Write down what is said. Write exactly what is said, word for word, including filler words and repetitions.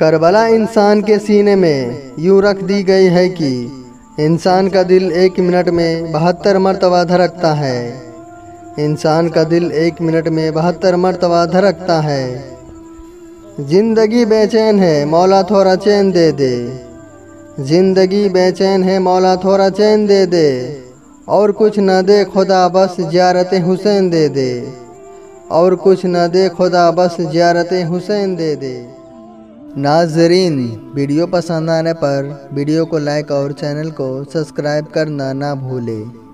Karbala इंसान के सीने में यूँ रख दी गई है कि इंसान का दिल एक मिनट में बहत्तर मरतबा धड़कता है। इंसान का दिल एक मिनट में बहत्तर मरतबा धड़कता है। ज़िंदगी बेचैन है मौला थोड़ा चैन दे दे। ज़िंदगी बेचैन है मौला थोड़ा चैन दे दे। और कुछ न दे खुदा बस ज़ियारत हुसैन दे दे। और कुछ न दे खुदा बस ज़ियारत हुसैन दे दे। नाज़रीन, वीडियो पसंद आने पर वीडियो को लाइक और चैनल को सब्सक्राइब करना ना भूलें।